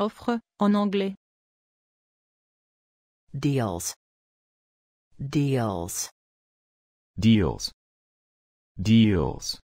Offre en anglais. Deals. Deals. Deals. Deals.